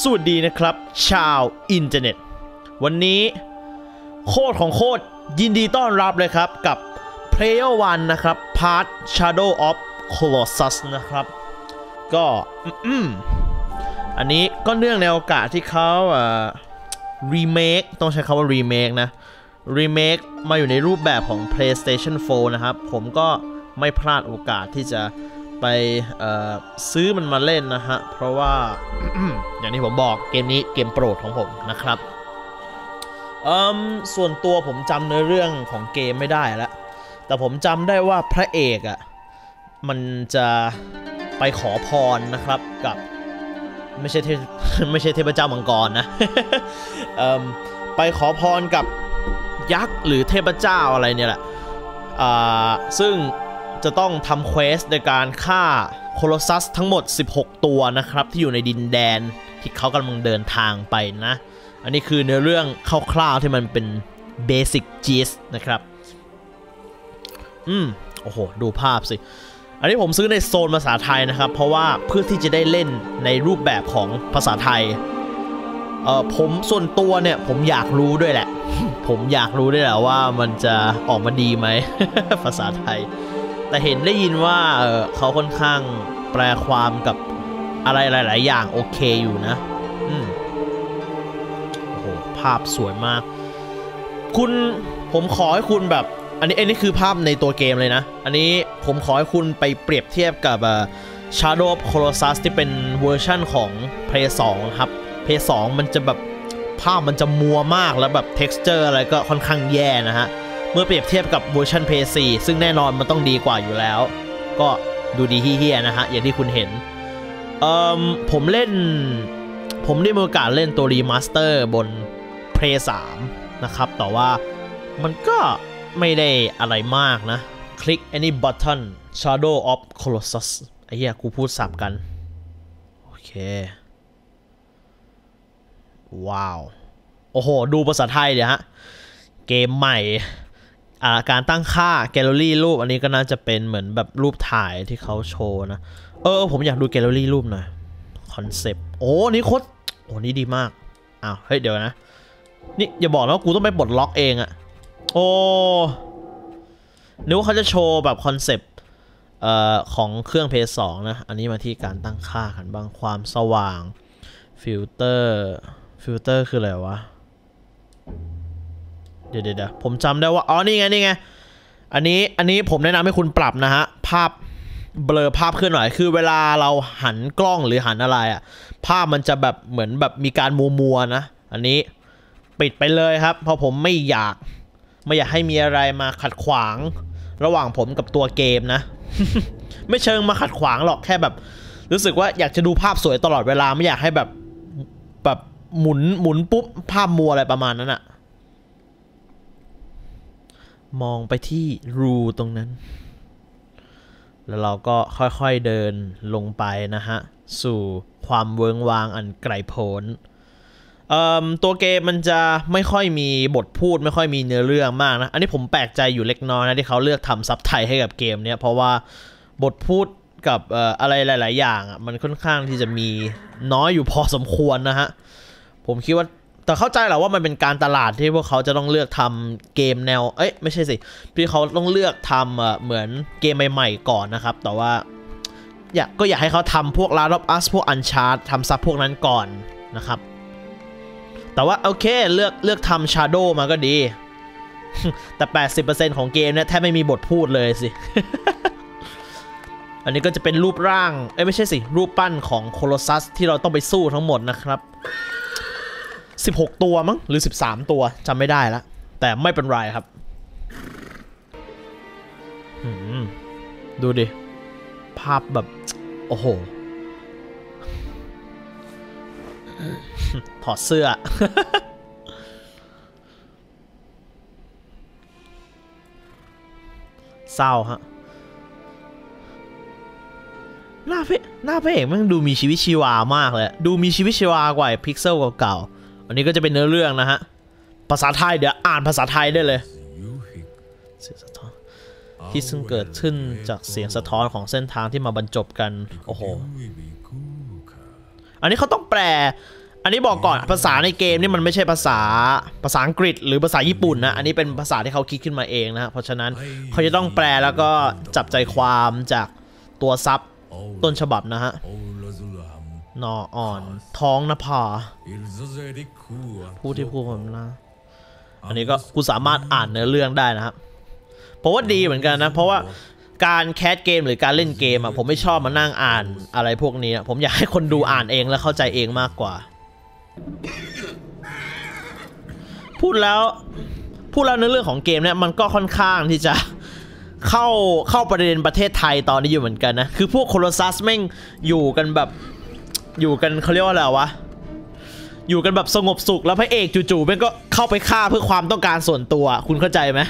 สวัสดีนะครับชาวอินเทอร์เน็ตวันนี้โคตรของโคตรยินดีต้อนรับเลยครับกับ Player One นะครับ Part Shadow of Colossus นะครับก็อันนี้ก็เนื่องในโอกาสที่เขาremake ต้องใช้คำว่า remake นะ remake มาอยู่ในรูปแบบของ PlayStation 4 นะครับผมก็ไม่พลาดโอกาสที่จะไปซื้อมันมาเล่นนะฮะเพราะว่า อย่างที่ผมบอกเกมนี้เกมโปรดของผมนะครับส่วนตัวผมจำเนื้อเรื่องของเกมไม่ได้แล้วแต่ผมจำได้ว่าพระเอกอ่ะมันจะไปขอพรนะครับกับไม่ใช่เทพเจ้ามังกรนะ ไปขอพรกับยักษ์หรือเทพเจ้าอะไรเนี่ยแหละซึ่งจะต้องทำเควสในการฆ่าโคโลซัสทั้งหมด16ตัวนะครับที่อยู่ในดินแดนที่เขากำลังเดินทางไปนะอันนี้คือเนื้อเรื่องคร่าวๆที่มันเป็นเบสิกจีสนะครับโอ้โหดูภาพสิอันนี้ผมซื้อในโซนภาษาไทยนะครับเพราะว่าเพื่อที่จะได้เล่นในรูปแบบของภาษาไทยผมส่วนตัวเนี่ยผมอยากรู้ด้วยแหละ ผมอยากรู้ด้วยแหละว่ามันจะออกมาดีไหม ภาษาไทยแต่เห็นได้ยินว่าเขาค่อนข้างแปลความกับอะไรหลายๆอย่างโอเคอยู่นะโอ้โหภาพสวยมากคุณผมขอให้คุณแบบอันนี้คือภาพในตัวเกมเลยนะอันนี้ผมขอให้คุณไปเปรียบเทียบกับ Shadow of Colossus ที่เป็นเวอร์ชั่นของ Play 2 ครับ Play 2 มันจะแบบภาพมันจะมัวมากแล้วแบบ texture อะไรก็ค่อนข้างแย่นะฮะเมื่อเปรียบเทียบกับเวอร์ชัน PS4 ซึ่งแน่นอนมันต้องดีกว่าอยู่แล้วก็ดูดีเฮี้ยๆนะฮะอย่างที่คุณเห็นผมได้มีโอกาสเล่นตัวรีมาสเตอร์บน PS3 นะครับแต่ว่ามันก็ไม่ได้อะไรมากนะคลิก any button Shadow of Colossus ไอ้เหี้ยกูพูดสับกันโอเคว้าวโอ้โหดูภาษาไทยเดี๋ยวฮะเกมใหม่การตั้งค่าแกลเลอรี่รูปอันนี้ก็น่าจะเป็นเหมือนแบบรูปถ่ายที่เขาโชว์นะผมอยากดูแกลเลอรี่รูปหน่อยคอนเซปต์โอ้นี่โคตรโอ้นี่ดีมากอ้าวเฮ้ยเดี๋ยวนะนี่อย่าบอกนะว่ากูต้องไปปลดล็อกเองอะโอ้นึกว่าเขาจะโชว์แบบคอนเซปต์ของเครื่อง PS2 นะอันนี้มาที่การตั้งค่ากันบ้างความสว่างฟิลเตอร์คืออะไรวะเดี๋ยวผมจำได้ว่าอ๋อนี่ไงอันนี้ผมแนะนำให้คุณปรับนะฮะภาพเบลอภาพขึ้นหน่อยคือเวลาเราหันกล้องหรือหันอะไรอ่ะภาพมันจะแบบเหมือนแบบมีการมัวนะอันนี้ปิดไปเลยครับเพราะผมไม่อยากให้มีอะไรมาขัดขวางระหว่างผมกับตัวเกมนะ ไม่เชิงมาขัดขวางหรอกแค่แบบรู้สึกว่าอยากจะดูภาพสวยตลอดเวลาไม่อยากให้แบบหมุนปุ๊บภาพมัวอะไรประมาณนั้นอ่ะมองไปที่รูตรงนั้นแล้วเราก็ค่อยๆเดินลงไปนะฮะสู่ความเวิ้งว้างอันไกลโพ้นตัวเกมมันจะไม่ค่อยมีบทพูดไม่ค่อยมีเนื้อเรื่องมากนะอันนี้ผมแปลกใจอยู่เล็กน้อยนะที่เขาเลือกทำซับไทยให้กับเกมเนี้ยเพราะว่าบทพูดกับอะไรหลายๆอย่างอ่ะมันค่อนข้างที่จะมีน้อยอยู่พอสมควรนะฮะผมคิดว่าแต่เข้าใจแหละว่ามันเป็นการตลาดที่พวกเขาจะต้องเลือกทำเกมแนวไม่ใช่สิพี่เขาต้องเลือกทำเหมือนเกมใหม่ๆก่อนนะครับแต่ว่าอยากให้เขาทำพวก Last of Us พวก Uncharted ทำซับพวกนั้นก่อนนะครับแต่ว่าโอเคเลือกทำ Shadow มาก็ดีแต่ 80% ของเกมเนี่ยแทบไม่มีบทพูดเลยสิ อันนี้ก็จะเป็นรูปร่างไม่ใช่สิรูปปั้นของโคโลซัสที่เราต้องไปสู้ทั้งหมดนะครับ16ตัวมั้งหรือ13ตัวจำไม่ได้ละแต่ไม่เป็นไรครับดูดิภาพแบบโอ้โหถอดเสื้อ เศร้าฮะหน้าพระเอกมันดูมีชีวิตชีวามากเลยดูมีชีวิตชีวากว่าพิกเซลเก่าอันนี้ก็จะเป็นเนื้อเรื่องนะฮะภาษาไทยเดี๋ยวอ่านภาษาไทยได้เลยเสียงสะท้อนที่ซึ่งเกิดขึ้นจากเสียงสะท้อนของเส้นทางที่มาบรรจบกันโอ้โหอั อันนี้เขาต้องแปลอันนี้บอกก่อนภาษาในเกมนี่มันไม่ใช่ภาษาอังกฤษหรือภาษาญี่ปุ่นนะอันนี้เป็นภาษาที่เขาคิดขึ้นมาเองนะเพราะฉะนั้นเขาจะต้องแปลแล้วก็จับใจความจากตัวซับต้นฉบับนะฮะนออ่อนท้องนภาผู้ที่พูดผมนะอันนี้ก็กูสามารถอ่านเนื้อเรื่องได้นะครับเพราะว่าดีเหมือนกันนะเพราะว่าการแคสเกมหรือการเล่นเกมอ่ะผมไม่ชอบมานั่งอ่านอะไรพวกนี้ผมอยากให้คนดูอ่านเองและเข้าใจเองมากกว่าพูดแล้วในเรื่องของเกมเนี่ยมันก็ค่อนข้างที่จะเข้าประเด็นประเทศไทยตอนนี้อยู่เหมือนกันนะคือพวกโคโลซัสแม่งอยู่กันแบบอยู่กันเขาเรียกว่าอะไรวะอยู่กันแบบสงบสุขแล้วพระเอกจู่ๆแม่งก็เข้าไปฆ่าเพื่อความต้องการส่วนตัวคุณเข้าใจไหม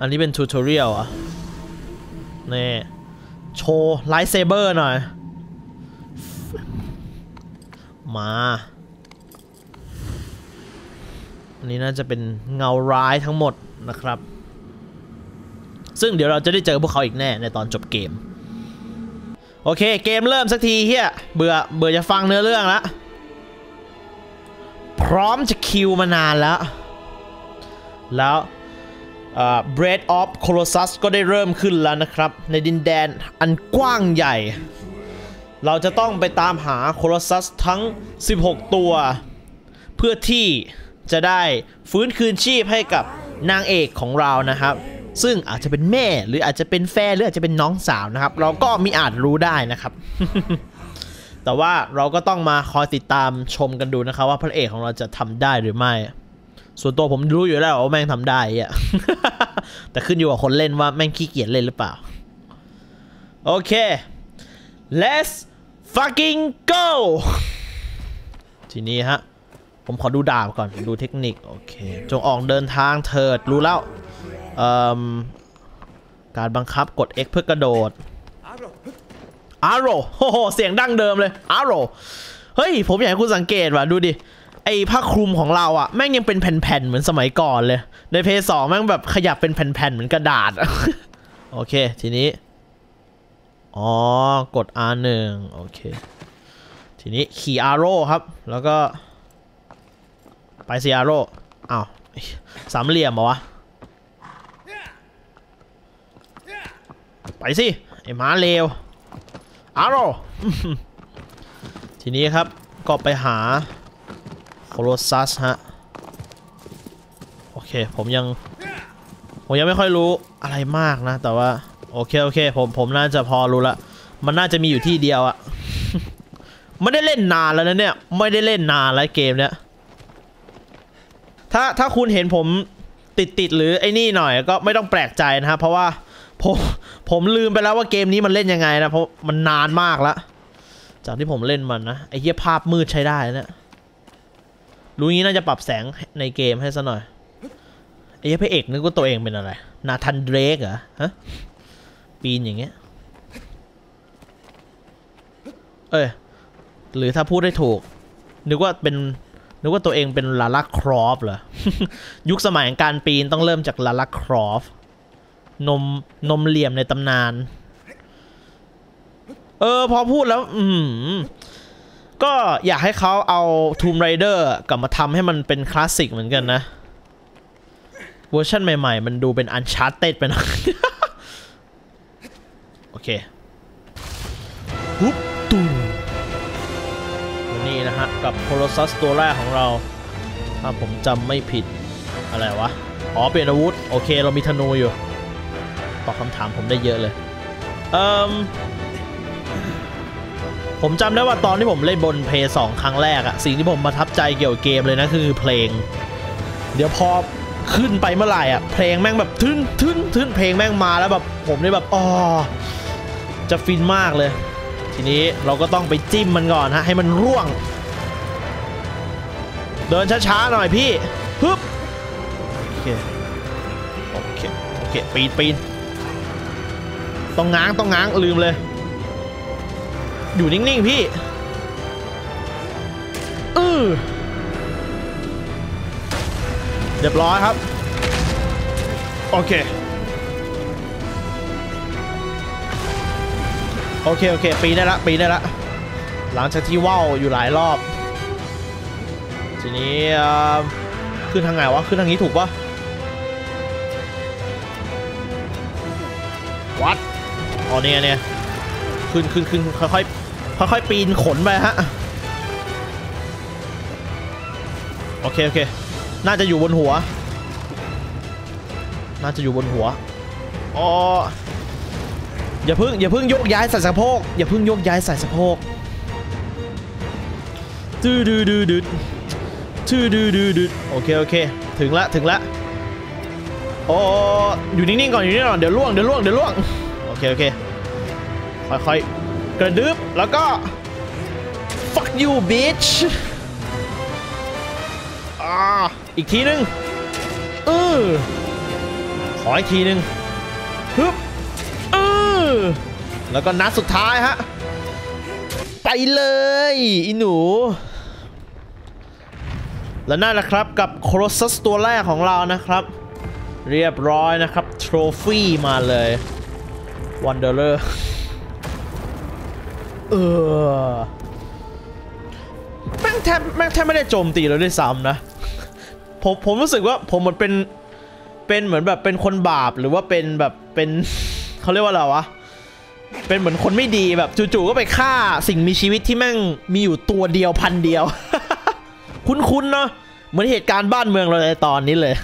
อันนี้เป็นทูทอเรียลอ่ะนี่โชว์ไลท์เซเบอร์หน่อยมาอันนี้น่าจะเป็นเงาร้ายทั้งหมดนะครับซึ่งเดี๋ยวเราจะได้เจอพวกเขาอีกแน่ในตอนจบเกมโอเคเกมเริ่มสักทีเฮียเบื่อจะฟังเนื้อเรื่องละพร้อมจะคิวมานานแล้วแล้วBreath of Colossus ก็ได้เริ่มขึ้นแล้วนะครับในดินแดนอันกว้างใหญ่เราจะต้องไปตามหาโคโลซัสทั้ง16ตัวเพื่อที่จะได้ฟื้นคืนชีพให้กับนางเอกของเรานะครับซึ่งอาจจะเป็นแม่หรืออาจจะเป็นแฟนหรืออาจจะเป็นน้องสาวนะครับเราก็มิอาจรู้ได้นะครับ แต่ว่าเราก็ต้องมาคอยติดตามชมกันดูนะครับว่าพระเอกของเราจะทำได้หรือไม่ส่วนตัวผมรู้อยู่แล้วว่าแม่งทำได้อะ แต่ขึ้นอยู่กับคนเล่นว่าแม่งขี้เกียจเล่นหรือเปล่าโอเค let's fucking go ทีนี้ฮะผมขอดูดาบก่อนดูเทคนิคโอเคจงออกเดินทางเถิดรู้แล้วการบังคับกด X เพื่อกระโดด Arrow โอ้โหเสียงดั้งเดิมเลย Arrow เฮ้ยผมอยากให้คุณสังเกตว่ะดูดิไอ้ผ้าคลุมของเราอ่ะแม่งยังเป็นแผ่นๆเหมือนสมัยก่อนเลยในเพย์สองแม่งแบบขยับเป็นแผ่นๆเหมือนกระดาษ โอเคทีนี้อ๋อกด R1 โอเคทีนี้ขี่ Arrow ครับแล้วก็ไปสิ Arrow อ้าวสามเหลี่ยมเหรอวะไปสิไอ้หมาเลวอาโร ทีนี้ครับก็ไปหาโคโลซัสฮะโอเคผมยังไม่ค่อยรู้อะไรมากนะแต่ว่าโอเคผมน่าจะพอรู้ละมันน่าจะมีอยู่ที่เดียวอะ ไม่ได้เล่นนานแล้วนะเนี่ยไม่ได้เล่นนานแล้วเกมเนี้ยถ้าคุณเห็นผมติดหรือไอ้นี่หน่อยก็ไม่ต้องแปลกใจนะฮะเพราะว่าผมลืมไปแล้วว่าเกมนี้มันเล่นยังไงนะเพราะมันนานมากแล้วจากที่ผมเล่นมันนะไอ้เหี้ยภาพมืดใช้ได้นะรู้งี้น่าจะปรับแสงในเกมให้ซะหน่อยไอ้เหี้ยพระเอกนึกว่าตัวเองเป็นอะไรนาธานเดรกเหรอฮะปีนอย่างเงี้ยเอ้ยหรือถ้าพูดได้ถูกนึกว่าตัวเองเป็นลาล่าครอฟเหรอ ยุคสมัยการปีนต้องเริ่มจากลาล่าครอฟนมเหลี่ยมในตำนานพอพูดแล้วก็อยากให้เขาเอา Tomb Raider กลับมาทำให้มันเป็นคลาสสิกเหมือนกันนะเวอร์ชันใหม่ๆมันดูเป็น Uncharted ไปหน่อย โอเคปุ๊บตูนนี่นะฮะกับ Colossus ตัวแรกของเราถ้าผมจำไม่ผิดอะไรวะอ๋อเปลี่ยนอาวุธโอเคเรามีธนูอยู่ตอบคำถามผมได้เยอะเลยผมจำได้ว่าตอนที่ผมเล่นบนเพย์2ครั้งแรกอะสิ่งที่ผมประทับใจเกี่ยวกับเกมเลยนะคือเพลงเดี๋ยวพอขึ้นไปเมื่อไหร่อะเพลงแม่งแบบทึ้นเพลงแม่งมาแล้วแบบผมได้แบบอ๋อจะฟินมากเลยทีนี้เราก็ต้องไปจิ้มมันก่อนฮะให้มันร่วงเดินช้าๆหน่อยพี่ฮึบโอเคปีนต้องง้างลืมเลยอยู่นิ่งๆพี่เรียบร้อยครับโอเคปีนได้ละ หลังจากที่ว่าวอยู่หลายรอบทีนี้ขึ้นทางไหนวะขึ้นทางนี้ถูกปะวัดอ๋อเนี่ยขึ้นค่อยๆปีนขนไปฮะโอเคน่าจะอยู่บนหัวอ๋ออย่าพึ่งยกย้ายใส่สะโพกดื้อโอเคถึงละโอ้อยู่นิ่งๆก่อนเดี๋ยวล่วงโอเคค่อยๆกระดึ๊บแล้วก็ fuck you bitch อีกทีนึงขออีกทีนึงฮึบแล้วก็นัดสุดท้ายฮะไปเลยอีหนูและนั่นแหละครับกับ Colossus ตัวแรกของเรานะครับเรียบร้อยนะครับโทรฟี่มาเลยWanderer แม่งแทบไม่ได้โจมตีเราด้วยซ้ำนะผมรู้สึกว่าผมเหมือนเป็นเหมือนแบบเป็นคนบาปหรือว่าเป็นแบบเป็นเขาเรียกว่าอะไรวะเป็นเหมือนคนไม่ดีแบบจู่ๆก็ไปฆ่าสิ่งมีชีวิตที่แม่งมีอยู่ตัวเดียวพันเดียว คุ้นๆเนาะเหมือนเหตุการณ์บ้านเมืองเราในตอนนี้เลย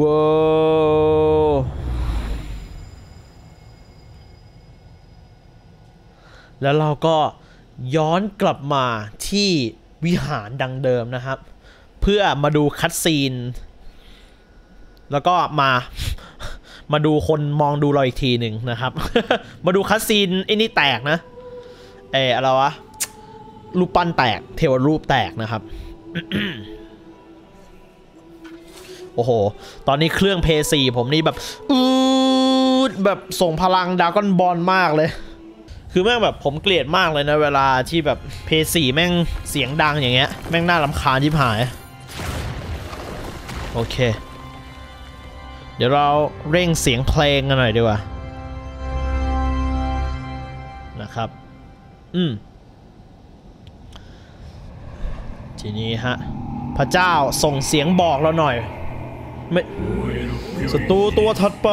ว้าวแล้วเราก็ย้อนกลับมาที่วิหารดังเดิมนะครับเพื่อมาดูคัตซีนแล้วก็มาดูคนมองดูเราอีกทีหนึ่งนะครับ มาดูคัตซีนไอ้นี่แตกนะอะไรวะรูปปั้นแตกเทวรูปแตกนะครับ โอ้โหตอนนี้เครื่อง PS4 ผมนี่แบบแบบส่งพลังดราก้อนบอลมากเลยคือแม่งแบบผมเกลียดมากเลยนะเวลาที่แบบ PS4 แม่งเสียงดังอย่างเงี้ยแม่งน่ารำคาญที่หายโอเคเดี๋ยวเราเร่งเสียงเพลงกันหน่อยดีกว่านะครับทีนี้ฮะพระเจ้าส่งเสียงบอกเราหน่อยไม่ศัตรูตัวถัดไป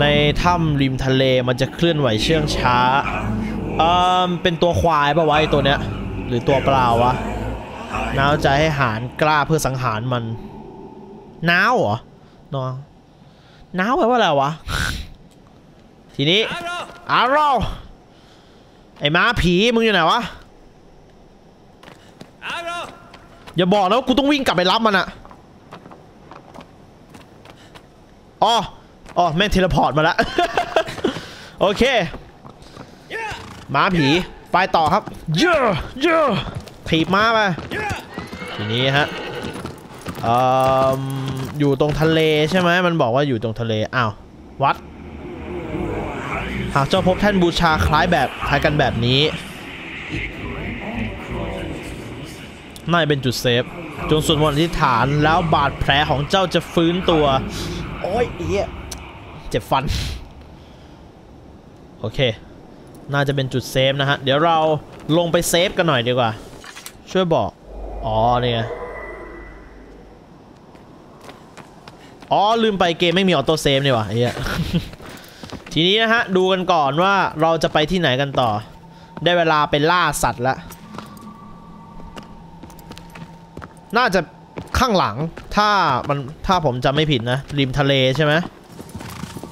ในถ้ำริมทะเลมันจะเคลื่อนไหวเชื่องช้าเป็นตัวควายปะวะไอ้ตัวเนี้ยหรือตัวเปล่าวะน้าวใจให้หารกล้าเพื่อสังหารมันน้าวเหรอน้าวแปลว่าอะไรวะทีนี้อาร์โรไอ้ม้าผีมึงอยู่ไหนวะอย่าบอกนะว่ากูต้องวิ่งกลับไปรับมันอะอ๋อแม่งเทเลพอร์ตมาแล้ว โอเคม้าผีไปต่อครับเยอะถีบม้าไปทีนี้ฮะอยู่ตรงทะเลใช่ไหมมันบอกว่าอยู่ตรงทะเลอ้าววัดหากเจ้าพบแท่นบูชาคล้ายกันแบบนี้น่าจะเป็นจุดเซฟจงสวดมนต์อธิษฐานแล้วบาดแผลของเจ้าจะฟื้นตัวโอ้ยเอี้ยเจ็บฟันโอเคน่าจะเป็นจุดเซฟนะฮะเดี๋ยวเราลงไปเซฟกันหน่อยดีกว่าช่วยบอกอ๋อเนี่ยอ๋อลืมไปเกมไม่มีออโต้เซฟนี่วะไอ้เหี้ย ทีนี้นะฮะดูกันก่อนว่าเราจะไปที่ไหนกันต่อได้เวลาไปล่าสัตว์ละน่าจะข้างหลังถ้าผมจำไม่ผิดนะริมทะเลใช่ไหม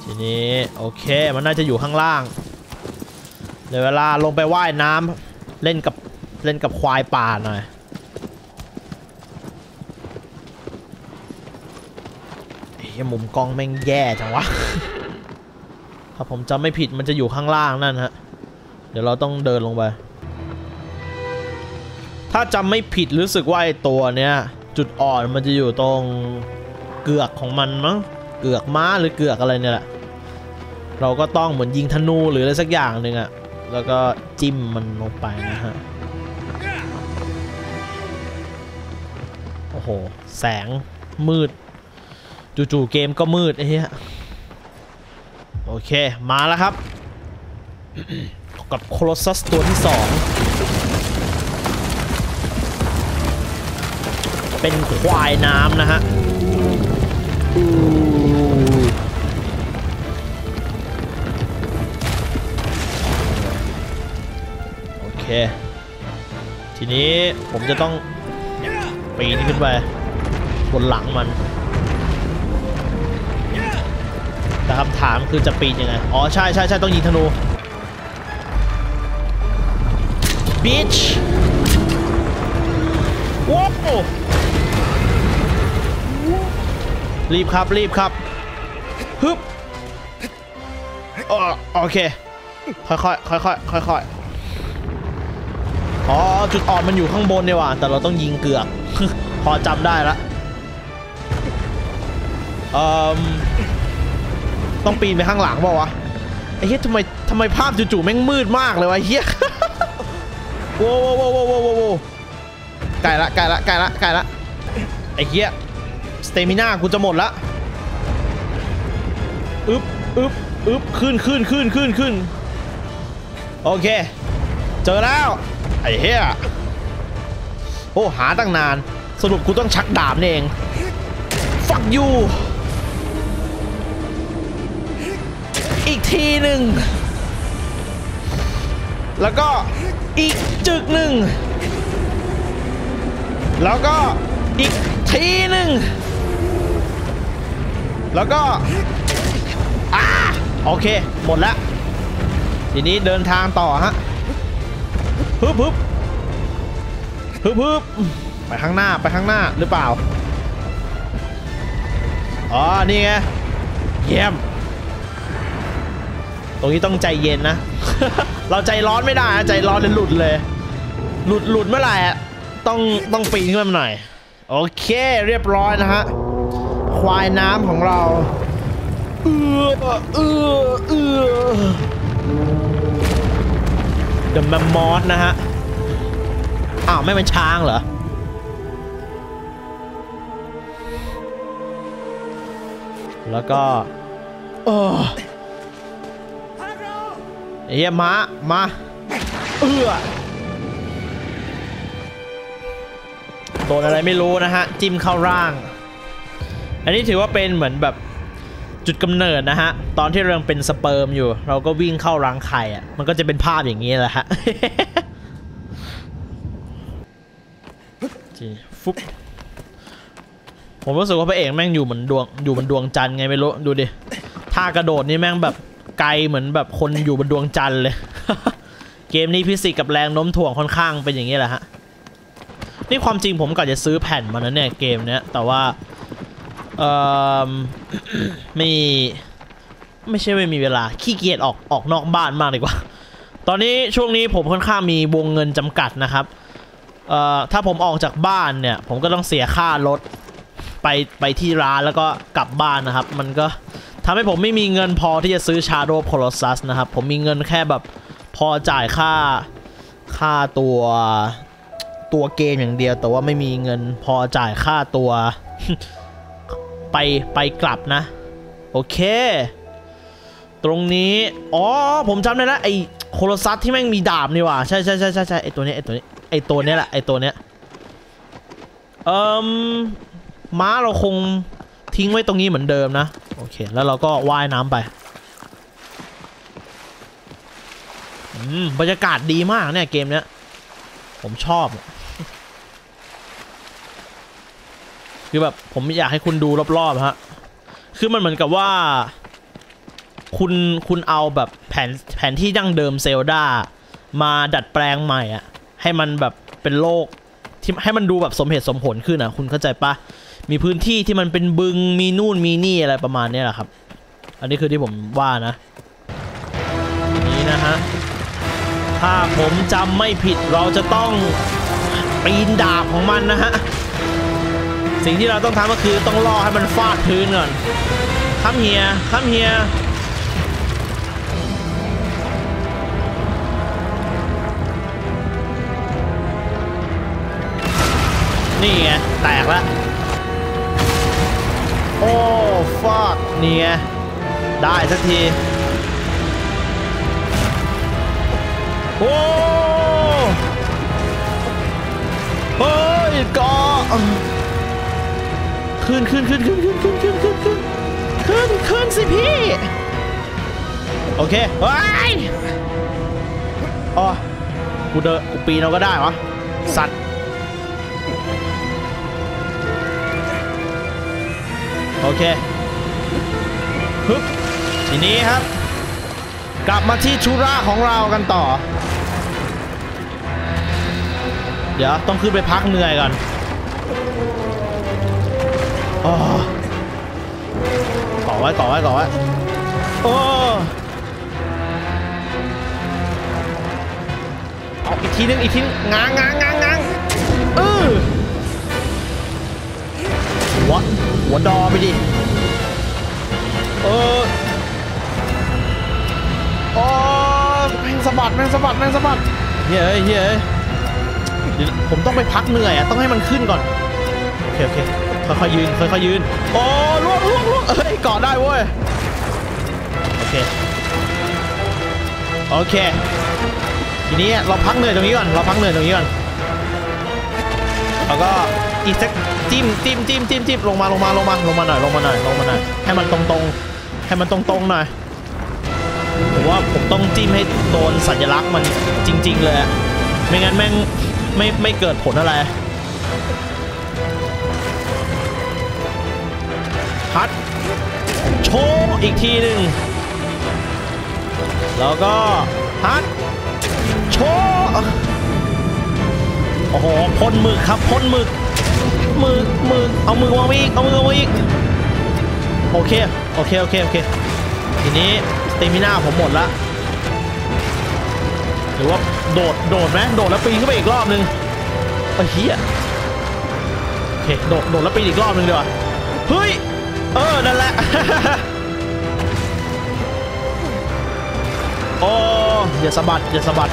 ทีนี้โอเคมันน่าจะอยู่ข้างล่างเดี๋ยวเวลาลงไปว่ายน้ำเล่นกับควายป่าหน่อยไอ้มุมกล้องแม่งแย่จังวะ ถ้าผมจำไม่ผิดมันจะอยู่ข้างล่างนั่นฮะเดี๋ยวเราต้องเดินลงไปถ้าจำไม่ผิดรู้สึกว่าไอ้ตัวเนี้ยจุดอ่อนมันจะอยู่ตรงเกือกของมันมั้งเกือกม้าหรือเกือกอะไรเนี่ยแหละเราก็ต้องเหมือนยิงธนูหรืออะไรสักอย่างหนึ่งอะแล้วก็จิ้มมันลงไปนะฮะโอ้โหแสงมืดจู่ๆเกมก็มืดไอ้เหี้ย โอเคมาแล้วครับ กับโคลอสซัสตัวที่2เป็นควายน้ำนะฮะโอเคทีนี้ผมจะต้องปีนขึ้นไปบนหลังมันแต่คำถามคือจะปีนยังไงอ๋อใช่ใช่ใช่ต้องยิงธนู bitch ว้าวรีบครับรีบครับฮึบโอเคค่อยๆค่อยๆค่อยๆอ๋อจุดอ่อนมันอยู่ข้างบนเนี่ยว่ะแต่เราต้องยิงเกือกพอจำได้ละต้องปีนไปข้างหลังเปล่าวะไอ้เหี้ยทำไมภาพจู่ๆแม่งมืดมากเลยวะเหี้ยโว้โว้ไกลละไกลละไกลละไกลละไอ้เหี้ยสเตมิน่ากูจะหมดละอึ๊บอึ๊บอึ๊บขึ้นโอเคเจอแล้วไอ้เหี้ยโอ้หาตั้งนานสรุปกูต้องชักดาบเอง fuck youอีกทีหนึ่งแล้วก็อีกจึกหนึ่งแล้วก็อีกทีหนึ่งแล้วก็โอเคหมดแล้วทีนี้เดินทางต่อฮะฮึบไปข้างหน้าหรือเปล่าอ๋อนี่ไงเยี่ยมตรงนี้ต้องใจเย็นนะ เราใจร้อนไม่ได้ใจร้อนเลยหลุดเลยหลุดเมื่อไหร่อ่ะต้องปีนขึ้นมาหน่อยโอเคเรียบร้อยนะฮะควายน้ำของเราเดอะแมมมอสนะฮะอ้าวไม่เป็นช้างเหรอแล้วก็เฮียมาโดนอะไรไม่รู้นะฮะจิ้มเข้าร่างอันนี้ถือว่าเป็นเหมือนแบบจุดกำเนิดนะฮะตอนที่เราเป็นสเปิร์มอยู่เราก็วิ่งเข้ารังไข่อ่ะมันก็จะเป็นภาพอย่างนี้แหละฮะ ฟุ๊บผมรู้สึกว่าพระเอกแม่งอยู่เหมือนดวงจันทร์ไงไม่รู้ดูดิท่ากระโดดนี่แม่งแบบไกลเหมือนแบบคนอยู่บนดวงจันทร์เลย เกมนี้ฟิสิกส์กับแรงโน้มถ่วงค่อนข้างเป็นอย่างนี้แหละฮะนี่ความจริงผมก็จะซื้อแผ่นมานะเนี่ยเกมเนี้ยแต่ว่าไม่ใช่ไม่มีเวลาขี้เกียจออกนอกบ้านมากดีกว่าตอนนี้ช่วงนี้ผมค่อนข้างมีวงเงินจำกัดนะครับถ้าผมออกจากบ้านเนี่ยผมก็ต้องเสียค่ารถไปที่ร้านแล้วก็กลับบ้านนะครับมันก็ทำให้ผมไม่มีเงินพอที่จะซื้อ Shadow of the Colossus นะครับผมมีเงินแค่แบบพอจ่ายค่าตัวเกมอย่างเดียวแต่ว่าไม่มีเงินพอจ่ายค่าตัว ไปกลับนะโอเคตรงนี้อ๋อผมจำได้แล้วไอ้โคโลซัสที่แม่งมีดาบนี่ว่ะใช่ๆๆๆๆไอ้ตัวนี้แหละไอ้ตัวเนี้ยม้าเราคงทิ้งไว้ตรงนี้เหมือนเดิมนะโอเคแล้วเราก็ว่ายน้ำไปบรรยากาศดีมากเนี่ยเกมเนี้ยผมชอบคือแบบผมอยากให้คุณดูรอบๆฮะคือมันเหมือนกับว่าคุณเอาแบบแผนที่ดั้งเดิมเซลดามาดัดแปลงใหม่อ่ะให้มันแบบเป็นโลกที่ให้มันดูแบบสมเหตุสมผลขึ้นอ่ะคุณเข้าใจปะมีพื้นที่ที่มันเป็นบึงมีนู่นมีนี่อะไรประมาณนี้แหละครับอันนี้คือที่ผมว่านะนี่นะฮะถ้าผมจำไม่ผิดเราจะต้องปีนดาบของมันนะฮะสิ่งที่เราต้องทำก็คือต้องล่อให้มันฟาดพื้นก่อนข้ามเฮียนี่ไงแตกแล้วโอ้ฟาดนี่ไงได้สักที โอ้เฮ้ยเกาะขึ้นสิพี่โอเคเฮ้ยอ๋อกูเดินกูปีนเราก็ได้เหรอสัตว์โอเคฮึบทีนี้ครับกลับมาที่ชุระของเรากันต่อเดี๋ยวต้องขึ้นไปพักเหนื่อยก่อนต่อไว้โอ้อีกทีนึงง้างหัวดอไปดิอ๋อแม่งสะบัดเฮ้ยผมต้องไปพักเหนื่อยอ่ะต้องให้มันขึ้นก่อนโอเคค่อยยืนโอ้ล่วงเฮ้ยเกาะได้เว้ยโอเคทีนี้เราพักเหนื่อยตรงนี้ก่อนแล้วก็อีกสักจิ้มลงมาหน่อยให้มันตรงให้มันตรงหน่อยผมว่าผมต้องจิ้มให้โดนสัญลักษณ์มันจริงๆเลยไม่งั้นแม่งไม่เกิดผลอะไรพัดโชว์อีกทีหนึ่งแล้วก็พัดโชว์โอ้โหพ่นหมึกครับพ่นหมึกเอามือวางอีกโอเคทีนี้สเตมิน่าผมหมดละหรือว่าโดดไหมโดดแล้วปีนขึ้นไปอีกรอบนึงไอ้เหี้ยโอเคโดดแล้วปีนอีกรอบนึงเดี๋ยวเฮ้ยนั่นแหละ โอ้อย่าสะบัด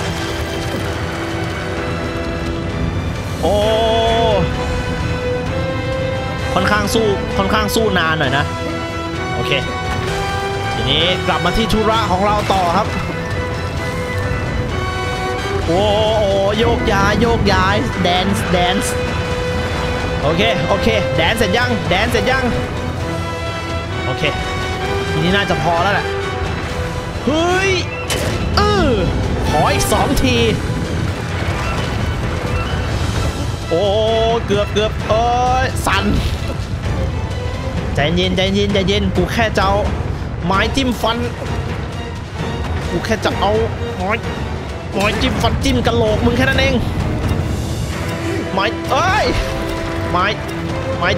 โอ้ค่อนข้างสู้นานหน่อยนะโอเคทีนี้กลับมาที่ธุระของเราต่อครับโอ้โยกย้ายแดนซ์โอเคแดนเสร็จยังโอเคทีนี้น่าจะพอแล้วแหละเฮ้ยขออีก2ทีโอ้เกือบสั่นใจเย็นกูแค่จะเอาไม้จิ้มฟันไม้จิ้มฟันจิ้มกะโหลกมึงแค่นั้นเองไม้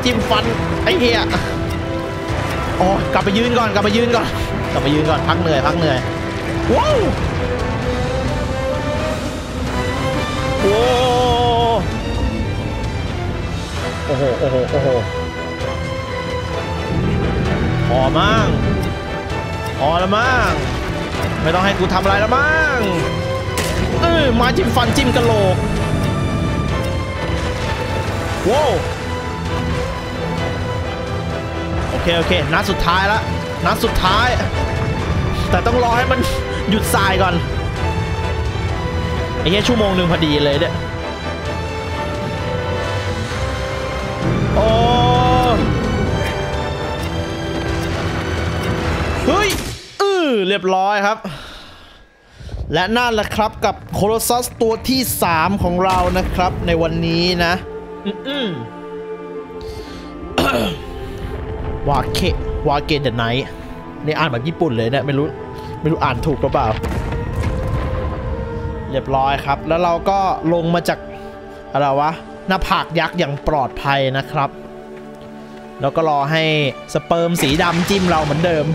จิ้มฟันไอ้เหี้ยโอ้กลับไปยืนก่อนพักเหนื่อยว้าวโอ้โหพอมั้งพอแล้วมั้งไม่ต้องให้กูทำอะไรแล้วมั้งไม้จิ้มฟันจิ้มกะโหลกว้าวโอเคนัดสุดท้ายแต่ต้องรอให้มันหยุดทรายก่อนไอ้แค่ชั่วโมงหนึ่งพอดีเลยเนี่ยโอ้เฮ้ยเรียบร้อยครับและนั่นแหละครับกับโคโลซัสตัวที่3ของเรานะครับในวันนี้นะวาเกะเดนไนท์นี่อ่านแบบญี่ปุ่นเลยเนี่ยไม่รู้อ่านถูกหรือเปล่าเรียบร้อยครับแล้วเราก็ลงมาจากอะไรวะหน้าผากยักษ์อย่างปลอดภัยนะครับแล้วก็รอให้สเปิร์มสีดำจิ้มเราเหมือนเดิม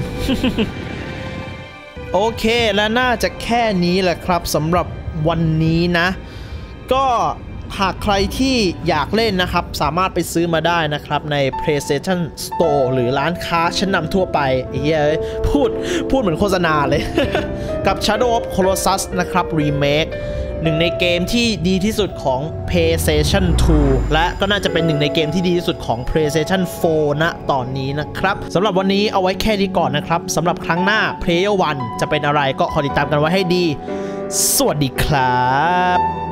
โอเคและน่าจะแค่นี้แหละครับสำหรับวันนี้นะก็หากใครที่อยากเล่นนะครับสามารถไปซื้อมาได้นะครับใน PlayStation Store หรือร้านค้าชั้นนำทั่วไปพูดเหมือนโฆษณาเลย กับ Shadow of Colossus นะครับ Remake หนึ่งในเกมที่ดีที่สุดของ PlayStation 2 และก็น่าจะเป็นหนึ่งในเกมที่ดีที่สุดของ PlayStation 4 ณ ตอนนี้นะครับสำหรับวันนี้เอาไว้แค่นี้ก่อนนะครับสำหรับครั้งหน้า Player One จะเป็นอะไรก็คอยติดตามกันไว้ให้ดี สวัสดีครับ